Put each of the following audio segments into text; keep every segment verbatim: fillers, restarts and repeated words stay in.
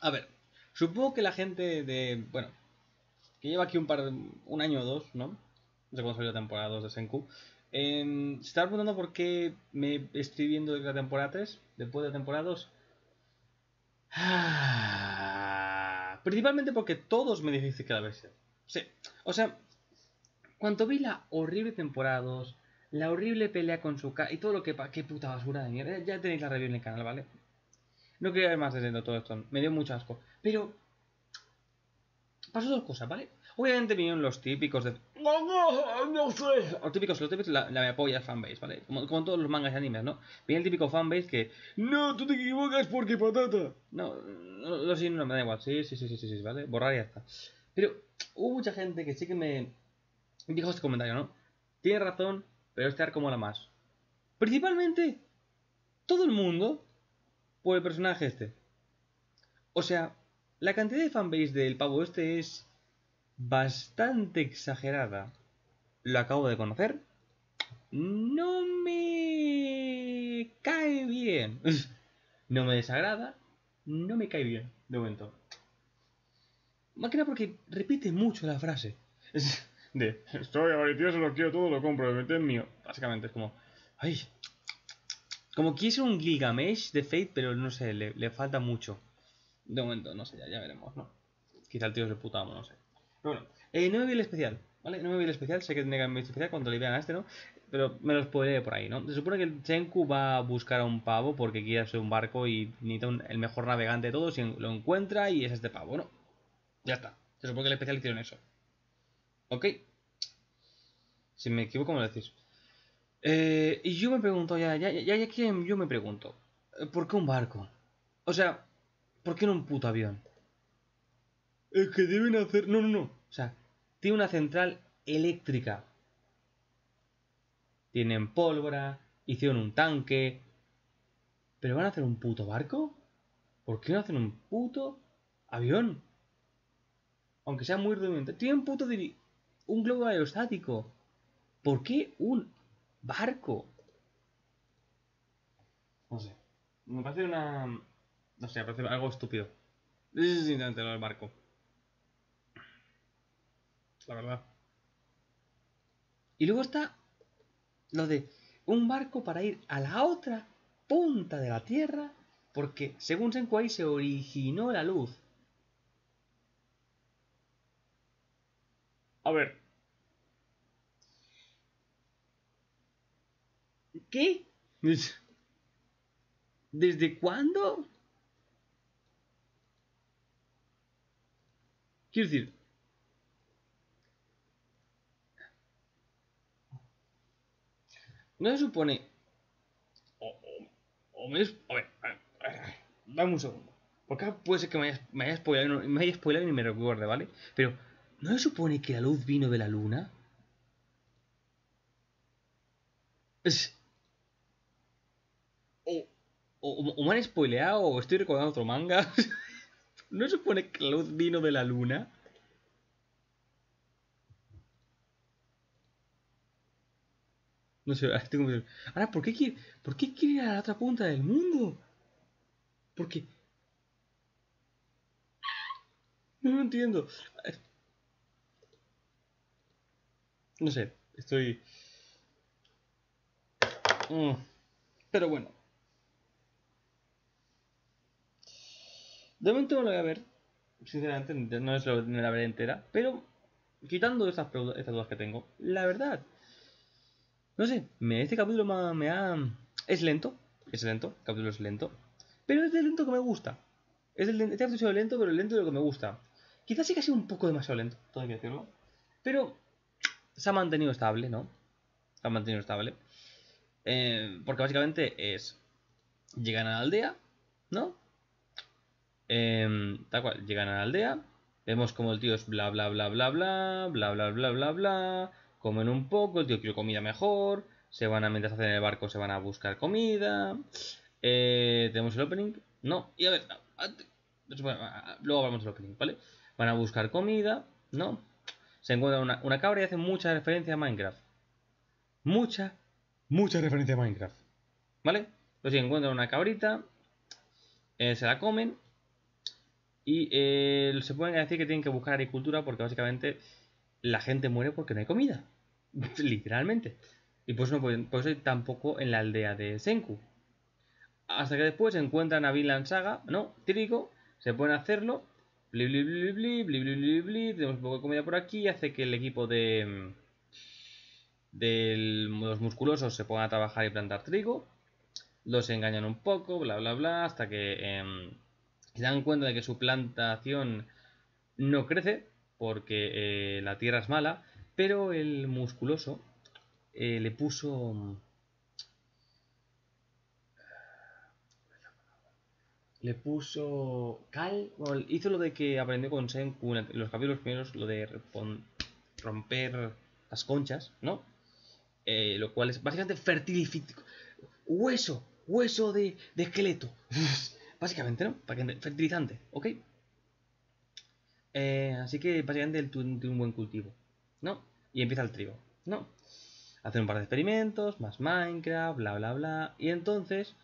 A ver, supongo que la gente de... Bueno, que lleva aquí un par un año o dos, ¿no? No sé cuándo salió la temporada dos de Senku. Eh, se está preguntando por qué me estoy viendo de la temporada tres, después de la temporada dos. Ah, principalmente porque todos me dijisteis que la veía. Sí, o sea, cuando vi la horrible temporada dos, la horrible pelea con Suka y todo lo que... ¡Qué puta basura de mierda! Ya tenéis la review en el canal, ¿vale? No quería ver más de todo esto, me dio mucho asco. Pero pasó dos cosas, ¿vale? Obviamente vinieron los típicos de... ¡No, no, no sé! Los típicos, los típicos, la, la me apoya fanbase, ¿vale? Como, como todos los mangas y animes, ¿no? Viene el típico fanbase que... ¡No, tú te equivocas porque patata! No, no, no, sí, no, me da igual. Sí, sí, sí, sí, sí, sí, ¿vale? Borrar y ya está. Pero hubo mucha gente que sí que me dijo este comentario, ¿no? Tienes razón, pero este arco mola más. Principalmente, todo el mundo por el personaje este. O sea, la cantidad de fanbase del pavo este es bastante exagerada. Lo acabo de conocer. No me cae bien. No me desagrada. No me cae bien, de momento. Más que nada porque repite mucho la frase. De, estoy avaricioso, lo quiero todo, lo compro, lo meto en mío. Básicamente es como... Ay, como quise un Gilgamesh de Fate, pero no sé, le, le falta mucho. De momento, no sé, ya, ya veremos, ¿no? Quizá el tío es de puta amo, no sé. Pero bueno, eh, no me vi el especial, ¿vale? No me vi el especial, sé que tendría que haber visto el especial cuando le vean a este, ¿no? Pero me los podré por ahí, ¿no? Se supone que el Senku va a buscar a un pavo porque quiere hacer un barco y necesita un, el mejor navegante de todos y lo encuentra y es este pavo, ¿no? Ya está, se supone que el especial hicieron eso. Ok. Si me equivoco, me lo decís. Eh, y yo me pregunto, ya, ya, ya, ya, ¿quién? Yo me pregunto, ¿por qué un barco? O sea, ¿por qué no un puto avión? Es que deben hacer... No, no, no. O sea, tiene una central eléctrica. Tienen pólvora, hicieron un tanque. ¿Pero van a hacer un puto barco? ¿Por qué no hacen un puto avión? Aunque sea muy rudimentario. Tienen puto de... un globo aerostático. ¿Por qué un barco? No sé. Me parece una... No sé, me parece algo estúpido. Eso es simplemente lo del barco. La verdad. Y luego está lo de un barco para ir a la otra punta de la Tierra. Porque según Senku ahí se originó la luz. A ver. ¿Qué? ¿Desde cuándo? Quiero decir... No se supone... O, o, o me... A ver, a ver, a ver, dame un segundo. Porque puede ser que me haya, me haya spoilado, me haya spoilado y me recuerde, ¿vale? Pero... ¿No se supone que la luz vino de la luna? Es... O, o, o me han spoileado o estoy recordando otro manga. ¿No se supone que la luz vino de la luna? No sé, ahora tengo que... Ahora, ¿por qué quiere, ¿por qué quiere ir a la otra punta del mundo? Porque... No lo entiendo. No sé, estoy... Mm. Pero bueno. De momento no lo voy a ver. Sinceramente, no es lo que me la veré entera. Pero, quitando estas, estas dudas que tengo, la verdad... No sé, me, este capítulo me, me ha... Es lento. Es lento, el capítulo es lento. Pero es de lento que me gusta. Es del, este capítulo es lento, pero el lento de lo que me gusta. Quizás sí que ha sido un poco demasiado lento, todo hay que decirlo. Pero... Se ha mantenido estable, ¿no? Se ha mantenido estable. Eh, porque básicamente es... Llegan a la aldea, ¿no? Eh, tal cual, llegan a la aldea. Vemos como el tío es bla bla bla bla bla, bla bla bla bla bla. Comen un poco, el tío quiere comida mejor. Se van a, mientras hacen el barco, se van a buscar comida. Eh, Tenemos el opening. No, y a ver... Luego hablamos del opening, ¿vale? Van a buscar comida, ¿no? Se encuentra una, una cabra y hace mucha referencia a Minecraft. Mucha, mucha referencia a Minecraft. ¿Vale? Entonces encuentran una cabrita, eh, se la comen. Y eh, se pueden decir que tienen que buscar agricultura porque básicamente la gente muere porque no hay comida. Literalmente. Y pues no pueden, pues tampoco en la aldea de Senku. Hasta que después encuentran a Vinland Saga, no, trigo, se pueden hacerlo. Bli, bli, bli, bli, bli, bli, bli, bli. Tenemos un poco de comida por aquí. Hace que el equipo de, de los musculosos se pongan a trabajar y plantar trigo. Los engañan un poco, bla, bla, bla, hasta que eh, se dan cuenta de que su plantación no crece porque eh, la tierra es mala. Pero el musculoso eh, le puso... Le puso cal, bueno, hizo lo de que aprendió con Senku en los capítulos primeros, lo de romper las conchas, ¿no? Eh, lo cual es básicamente fertilifítico, hueso, hueso de, de esqueleto, básicamente, ¿no? Para que, fertilizante, ¿ok? Eh, así que básicamente el tiene un buen cultivo, ¿no? Y empieza el trigo, ¿no? Hacen un par de experimentos, más Minecraft, bla, bla, bla, y entonces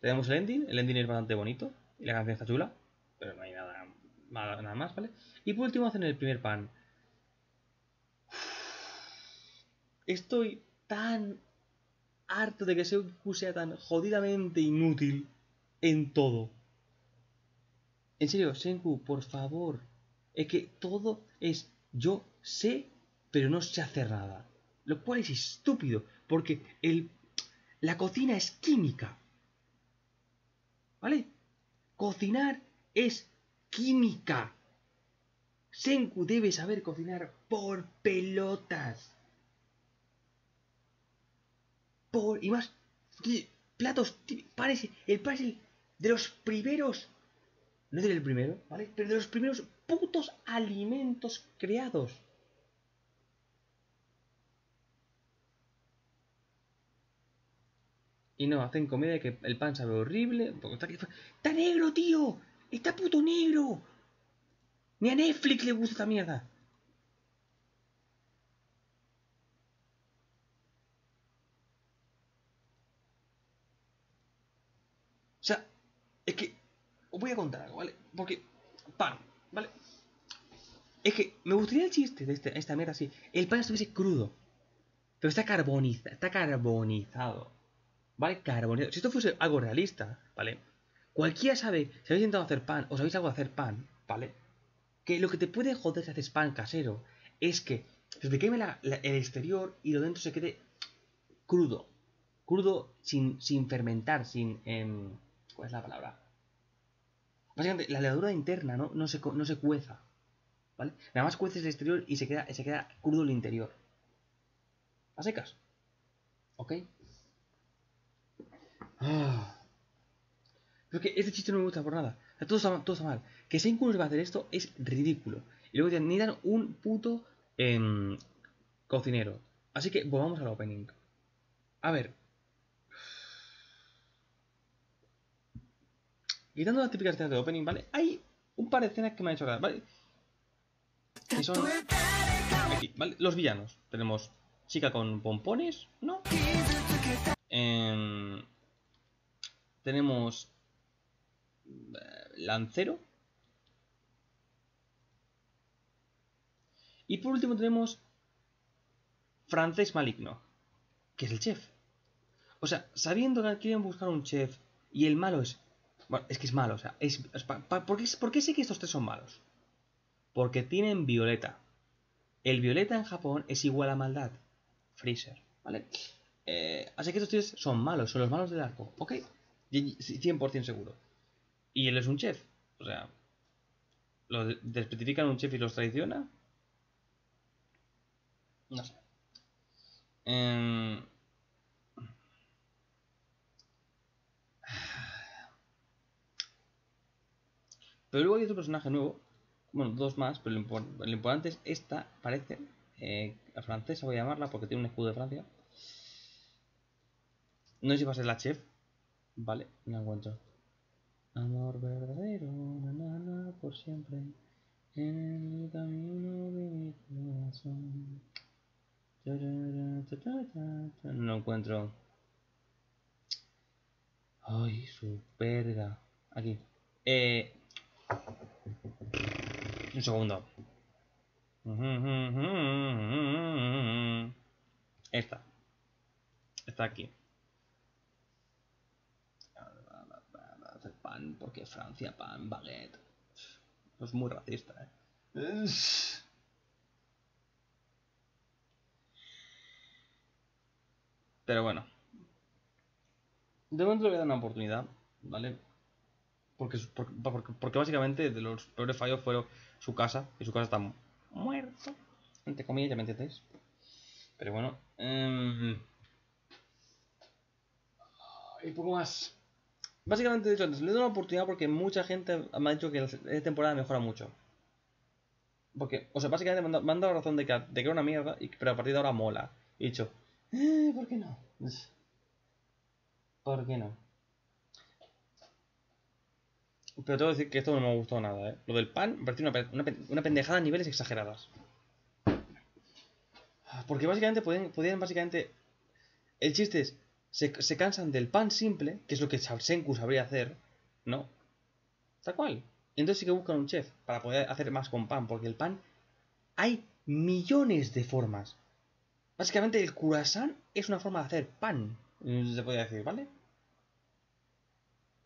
tenemos el ending, el ending es bastante bonito. Y la canción está chula, pero no hay nada, nada más, ¿vale? Y por último hacen el primer pan. Estoy tan harto de que Senku sea tan jodidamente inútil en todo. En serio, Senku, por favor. Es que todo es yo sé, pero no sé hacer nada. Lo cual es estúpido, porque el, la cocina es química. ¿Vale? Cocinar es química. Senku debe saber cocinar por pelotas. Por... Y más... Platos... Panes, el pan es el de los primeros... No es el primero, ¿vale? Pero de los primeros putos alimentos creados. Y no, hacen comedia de que el pan sabe horrible. Está, ¡está negro, tío! ¡Está puto negro! Ni a Netflix le gusta esta mierda. O sea, es que... Os voy a contar algo, ¿vale? Porque... Pan, ¿vale? Es que me gustaría el chiste de este, esta mierda así. El pan estuviese crudo. Pero está carbonizado. Está carbonizado. ¿Vale? Carbonizado. Si esto fuese algo realista, ¿vale? Cualquiera sabe, si habéis intentado hacer pan, o sabéis algo de hacer pan, ¿vale? Que lo que te puede joder si haces pan casero es que se te queme la, la, el exterior y lo dentro se quede crudo. Crudo sin, sin fermentar, sin... Eh, ¿cuál es la palabra? Básicamente, la levadura interna no, no, se, no se cueza, ¿vale? Nada más cueces el exterior y se queda, se queda crudo el interior. A secas. ¿Ok? Ah. Pero que este chiste no me gusta por nada. O sea, todo, está, todo está mal. Que Senku nos va a hacer esto es ridículo. Y luego ni dan un puto eh, cocinero. Así que volvamos al opening. A ver. Quitando las típicas escenas de opening, ¿vale? Hay un par de escenas que me han hecho acá, ¿vale? Que son aquí, ¿vale? Los villanos. Tenemos chica con pompones, ¿no? Eh... Tenemos Lancero. Y por último tenemos Francés Maligno, que es el chef. O sea, sabiendo que quieren buscar un chef y el malo es... Bueno, es que es malo, o sea, es, es pa, pa, ¿por, qué, ¿por qué sé que estos tres son malos? Porque tienen violeta. El violeta en Japón es igual a maldad. Freezer, ¿vale? Eh, así que estos tíos son malos, son los malos del arco, ¿ok? cien por ciento seguro. Y él es un chef, o sea, ¿lo despecifican un chef y los traiciona? No sé. Eh... Pero luego hay otro personaje nuevo, bueno, dos más, pero lo importante es esta, parece, eh, la francesa voy a llamarla porque tiene un escudo de Francia. No sé si va a ser la chef. Vale, no encuentro. Amor verdadero, nanana, por siempre. En el camino de mi corazón. No encuentro. Ay, su verga. Aquí. Eh. Un segundo. Esta. Está aquí. Hacer pan porque Francia, pan, baguette. Eso es muy racista, ¿eh? Pero bueno. De momento le voy a dar una oportunidad, ¿vale? Porque, porque, porque básicamente de los peores fallos fueron su casa. Y su casa está mu muerto. Entre comillas, ya me entendéis. Pero bueno. Eh... Y poco más. Básicamente, de hecho, les doy una oportunidad porque mucha gente me ha dicho que esta temporada mejora mucho. Porque, o sea, básicamente me han, me han dado razón de que, de que era una mierda, y, pero a partir de ahora mola. He dicho, eh, ¿por qué no? ¿Por qué no? Pero tengo que decir que esto no me ha gustado nada, ¿eh? Lo del pan me pareció una, una, una pendejada a niveles exageradas. Porque básicamente podían, podían básicamente... El chiste es... Se, se cansan del pan simple, que es lo que Senku sabría hacer, ¿no? Tal cual. Entonces sí que buscan un chef para poder hacer más con pan, porque el pan hay millones de formas. Básicamente el croissant es una forma de hacer pan, se podría decir, ¿vale?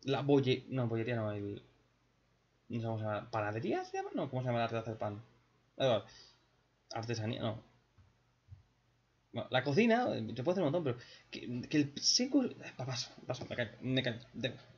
La bolle... No, bollería no, el... No sé cómo se llama. ¿Panadería se llama? No, ¿cómo se llama el arte de hacer pan? No, artesanía, no. Bueno, la cocina, te puedo hacer un montón, pero que, que el Senku... Paso, paso, me callo, me callo,